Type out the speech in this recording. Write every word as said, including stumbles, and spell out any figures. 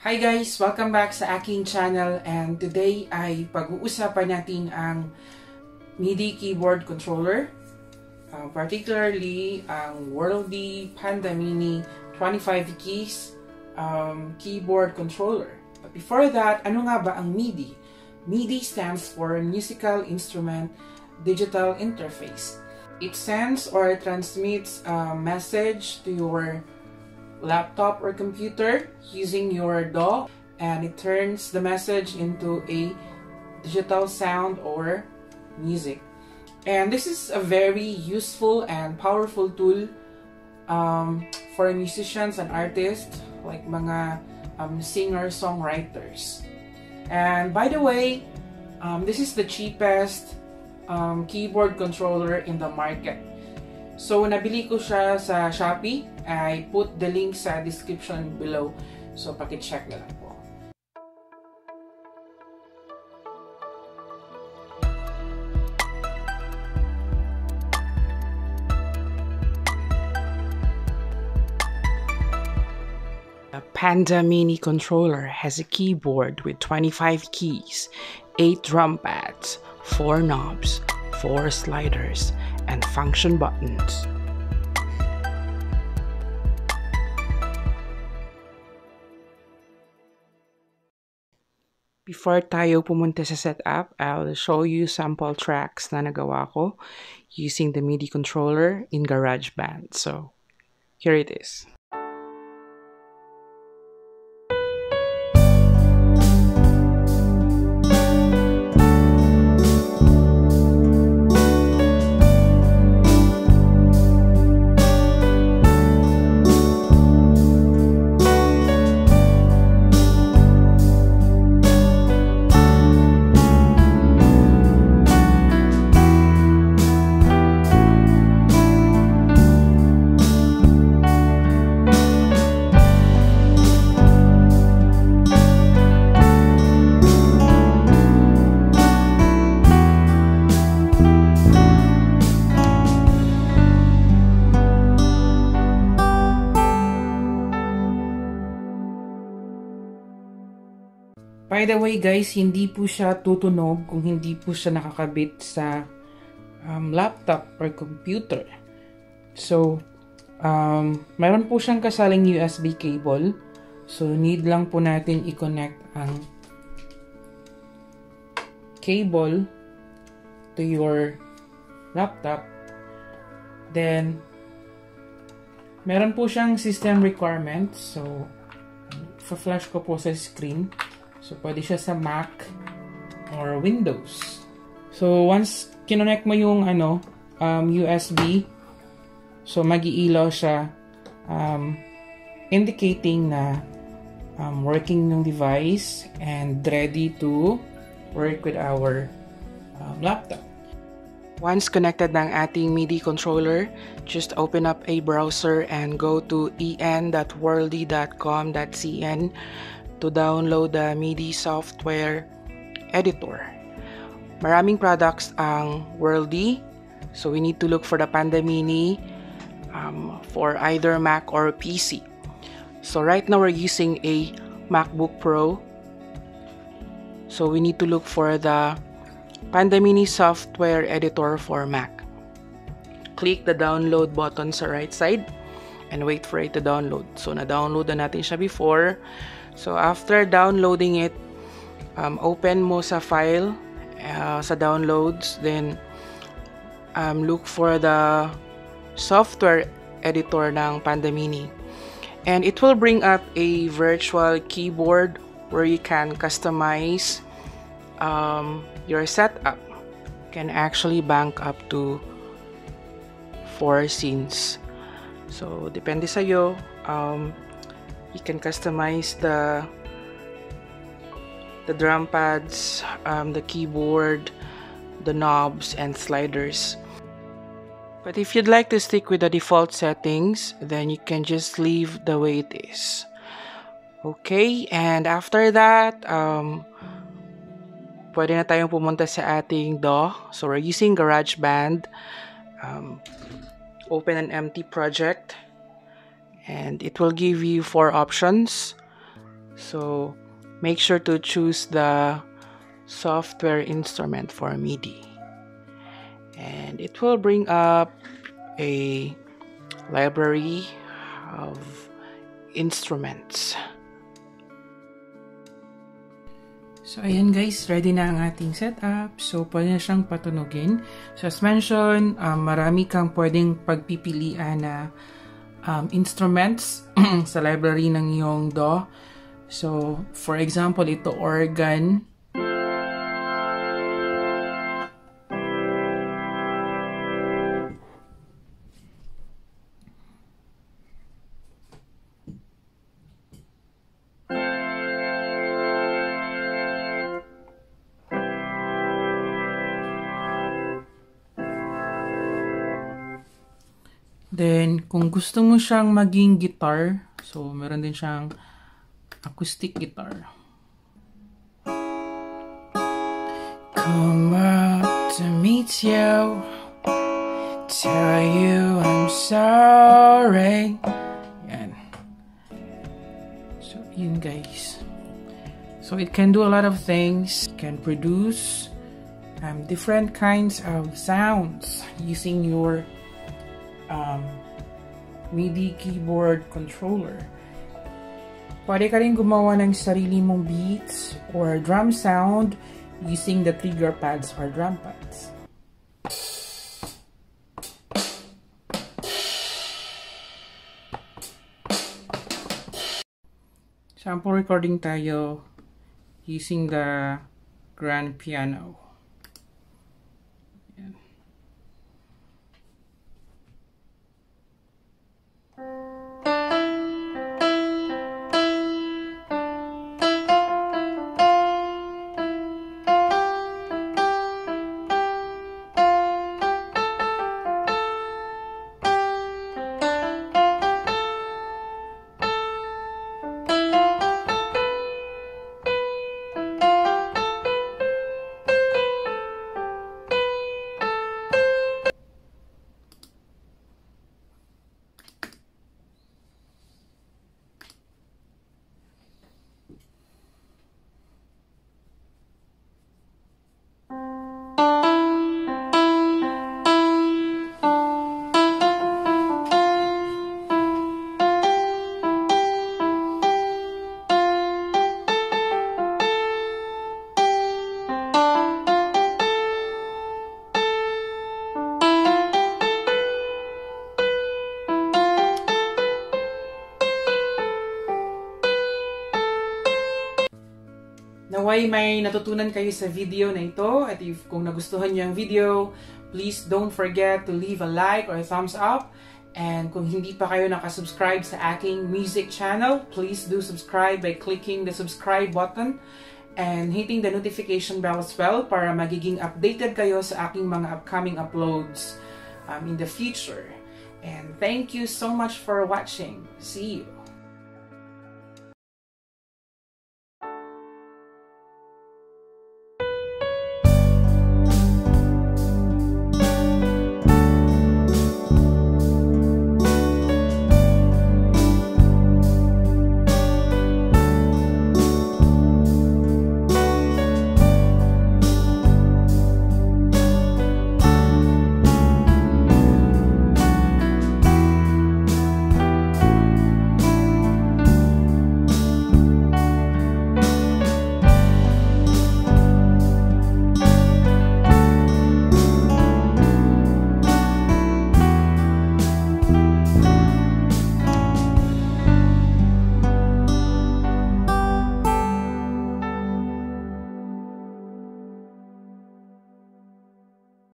Hi guys! Welcome back sa aking channel, and today ay pag-uusapan natin ang MIDI keyboard controller, uh, particularly ang Worlde Panda MINI twenty-five Keys um, keyboard controller. But before that, ano nga ba ang MIDI? MIDI stands for Musical Instrument Digital Interface. It sends or transmits a message to your laptop or computer using your D A W, and it turns the message into a digital sound or music. And this is a very useful and powerful tool um, for musicians and artists like mga um, singer-songwriters. And by the way, um, this is the cheapest um, keyboard controller in the market. So, nabili ko siya sa Shopee. I put the link sa description below. So, pakicheck na lang po. The Panda Mini controller has a keyboard with twenty-five keys, eight drum pads, four knobs, four sliders, and function buttons. Before tayo pumunta sa setup, I'll show you sample tracks na nagawa ko using the MIDI controller in GarageBand. So, here it is. By the way guys, hindi po siya tutunog kung hindi po siya nakakabit sa um, laptop or computer. So, um, mayroon po siyang kasaling U S B cable. So, need lang po natin i-connect ang cable to your laptop. Then, mayroon po siyang system requirements. So, fa-flash ko po sa screen. So, pwede siya sa Mac or Windows. So, once kinonect mo yung ano, um, U S B, so mag-iilaw siya um, indicating na um, working ng device and ready to work with our um, laptop. Once connected ng ating MIDI controller, just open up a browser and go to e n dot worldy dot com dot c n to download the MIDI software editor. Maraming products ang Worlde, so we need to look for the Panda Mini um, for either Mac or P C. So right now we're using a MacBook Pro, so we need to look for the Panda Mini software editor for Mac. Click the download button sa right side and wait for it to download. So na-download na natin siya before. So, after downloading it, um, open mo sa file, uh, sa downloads, then um, look for the software editor ng Panda Mini. And it will bring up a virtual keyboard where you can customize um, your setup. You can actually bank up to four scenes. So, depende sa'yo. Um, You can customize the the drum pads, um, the keyboard, the knobs, and sliders. But if you'd like to stick with the default settings, then you can just leave the way it is. Okay, and after that, um, pwede na tayong pumunta sa ating D A W. So we're using GarageBand. Um, open an empty project. And it will give you four options. So make sure to choose the software instrument for MIDI, and it will bring up a library of instruments. So ayan guys, ready na ang ating setup. So pwede na siyang patunogin. So as mentioned, um, marami kang pwedeng pagpipilian na um, instruments sa library ng iyong D A W. So for example, ito organ. Then, kung gusto mo siyang maging guitar, so meron din siyang acoustic guitar. Come up to meet you, tell you I'm sorry. Yan. So, yun guys. So, it can do a lot of things. It can produce um, different kinds of sounds using your Um, MIDI keyboard controller. Pwede ka rin gumawa ng sarili mong beats or drum sound using the trigger pads or drum pads. Sample recording tayo using the grand piano. Naway may natutunan kayo sa video na ito, at if kung nagustuhan niyo ang video, please don't forget to leave a like or a thumbs up. And kung hindi pa kayo nakasubscribe sa aking music channel, please do subscribe by clicking the subscribe button and hitting the notification bell as well para magiging updated kayo sa aking mga upcoming uploads um, in the future. And thank you so much for watching. See you!